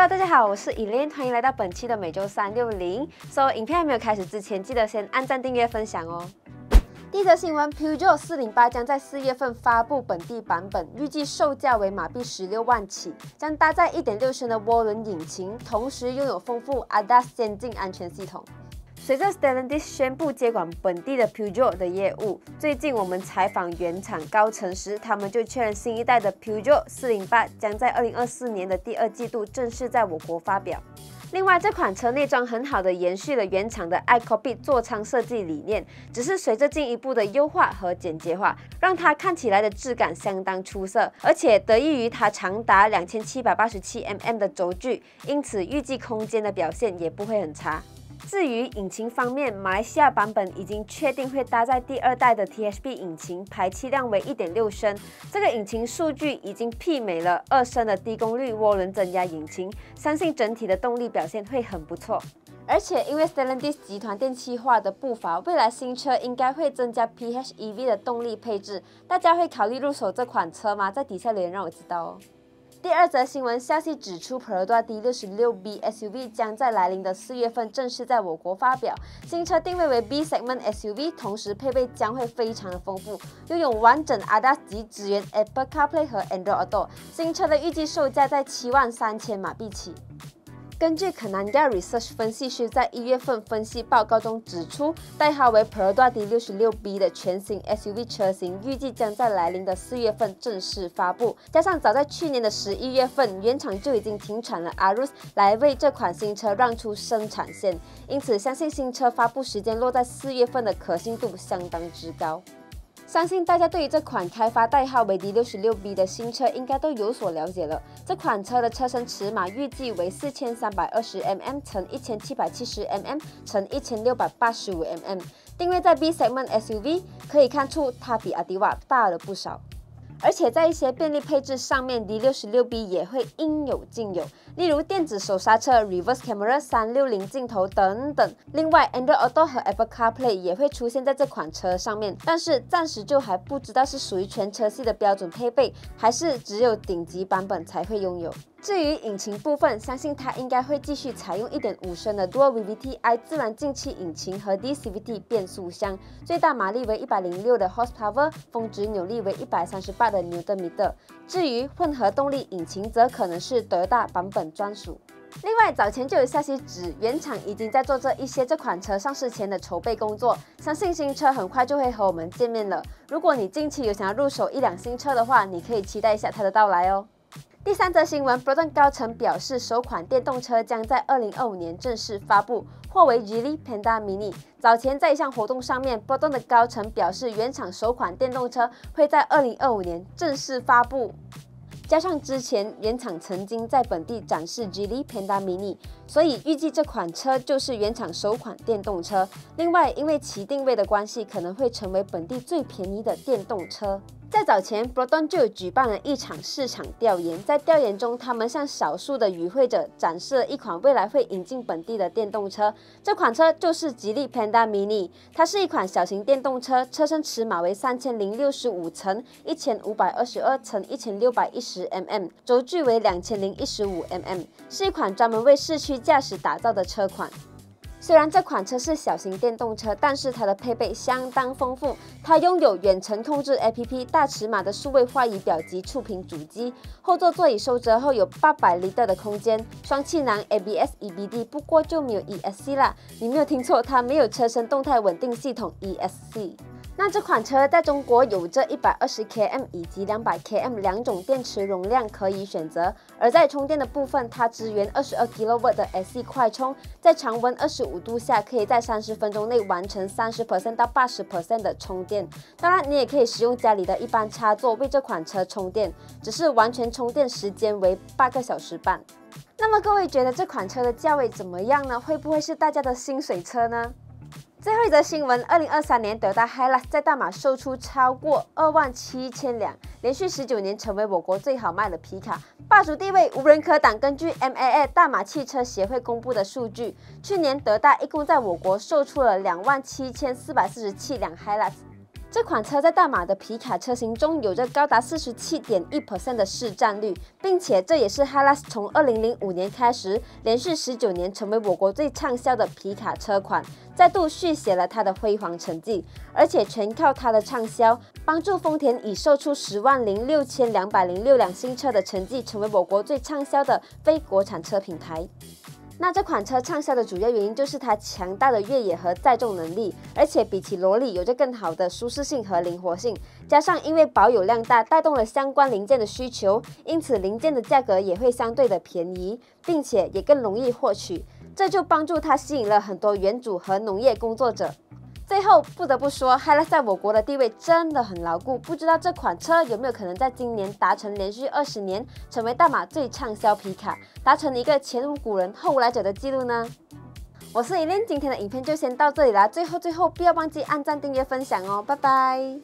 Hello， 大家好，我是 Elaine， 欢迎来到本期的每周360。影片还没有开始之前，记得先按赞、订阅、分享哦。第一则新闻 ，Peugeot 408将在4月份发布本地版本，预计售价为马币16万起，将搭载1.6升的涡轮引擎，同时拥有丰富 ADAS 先进安全系统。 随着 Stellantis 宣布接管本地的 Peugeot 的业务，最近我们采访原厂高层时，他们就确认新一代的 Peugeot 408将在2024年的第2季度正式在我国发表。另外，这款车内装很好的延续了原厂的 iCockpit 座舱设计理念，只是随着进一步的优化和简洁化，让它看起来的质感相当出色，而且得益于它长达2787mm 的轴距，因此预计空间的表现也不会很差。 至于引擎方面，马来西亚版本已经确定会搭载第2代的 THP 引擎，排气量为 1.6 升。这个引擎数据已经媲美了2升的低功率涡轮增压引擎，相信整体的动力表现会很不错。而且，因为 Stellantis 集团电气化的步伐，未来新车应该会增加 PHEV 的动力配置。大家会考虑入手这款车吗？在底下留言让我知道哦。 第二则新闻消息指出 ，Perodua D66B SUV 将在来临的4月份正式在我国发表。新车定位为 B segment SUV， 同时配备将会非常的丰富，拥有完整 ADAS 及支援 Apple CarPlay 和 Android Auto。新车的预计售价在73000马币起。 根据 Kenanga Research 分析师在1月份分析报告中指出，代号为 Proton D66B 的全新 SUV 车型预计将在来临的4月份正式发布。加上早在去年的11月份，原厂就已经停产了 Aruz 来为这款新车让出生产线，因此相信新车发布时间落在4月份的可信度相当之高。 相信大家对于这款开发代号为 D66B 的新车应该都有所了解了。这款车的车身尺码预计为4320mm×1770mm×1685mm， 定位在 B segment SUV， 可以看出它比Ativa大了不少。 而且在一些便利配置上面 ，D66B 也会应有尽有，例如电子手刹车、reverse camera、360镜头等等。另外 ，Android Auto 和 Apple CarPlay 也会出现在这款车上面，但是暂时就还不知道是属于全车系的标准配备，还是只有顶级版本才会拥有。 至于引擎部分，相信它应该会继续采用 1.5 升的 Dual VVT-i 自然进气引擎和 DCVT 变速箱，最大马力为106的 horsepower， 峰值扭力为138的 Nm。至于混合动力引擎，则可能是 Toyota 版本专属。 另外，早前就有消息指，原厂已经在做着一些这款车上市前的筹备工作，相信新车很快就会和我们见面了。如果你近期有想要入手1辆新车的话，你可以期待一下它的到来哦。第三则新闻 ，Proton 高层表示，首款电动车将在2025年正式发布，或为 Geely Panda MINi。早前在一项活动上面 ，Proton 的高层表示，原厂首款电动车会在2025年正式发布。 加上之前原厂曾经在本地展示 Geely Panda MINi， 所以预计这款车就是原厂首款电动车。另外，因为其定位的关系，可能会成为本地最便宜的电动车。在早前 ，Proton 就有举办了一场市场调研，在调研中，他们向少数的与会者展示了一款未来会引进本地的电动车。这款车就是吉利 Panda MINi， 它是一款小型电动车，车身尺码为3065×1522×1610mm， 轴距为2015mm， 是一款专门为市区驾驶打造的车款。 虽然这款车是小型电动车，但是它的配备相当丰富。它拥有远程控制 APP、大尺码的数位化仪表及触屏主机，后座座椅收折后有800L的空间，双气囊 ABS、EBD， 不过就没有 ESC 啦。你没有听错，它没有车身动态稳定系统 ESC。 那这款车在中国有着120km 以及200km 两种电池容量可以选择，而在充电的部分，它支援22kW 的 AC 快充，在常温25度下，可以在30分钟内完成30% 到80% 的充电。当然，你也可以使用家里的一般插座为这款车充电，只是完全充电时间为8个小时半。那么各位觉得这款车的价位怎么样呢？会不会是大家的薪水车呢？ 最后一则新闻 ，2023年 Toyota Hilux 在大马售出超过27000辆，连续19年成为我国最好卖的皮卡，霸主地位无人可挡。根据 MAA 大马汽车协会公布的数据，去年Toyota一共在我国售出了27447辆 Hilux。这款车在大马的皮卡车型中有着高达 47.1% 的市占率，并且这也是 Hilux 从2005年开始连续19年成为我国最畅销的皮卡车款，再度续写了它的辉煌成绩。而且全靠它的畅销，帮助丰田以售出106206辆新车的成绩，成为我国最畅销的非国产车品牌。 那这款车畅销的主要原因就是它强大的越野和载重能力，而且比起萝莉有着更好的舒适性和灵活性。加上因为保有量大，带动了相关零件的需求，因此零件的价格也会相对的便宜，并且也更容易获取，这就帮助它吸引了很多原主和农业工作者。 最后不得不说 ，Hilux 在我国的地位真的很牢固。不知道这款车有没有可能在今年达成连续20年成为大马最畅销皮卡，达成一个前无古人后无来者的记录呢？我是 Elaine， 今天的影片就先到这里啦。最后不要忘记按赞、订阅、分享哦，拜拜。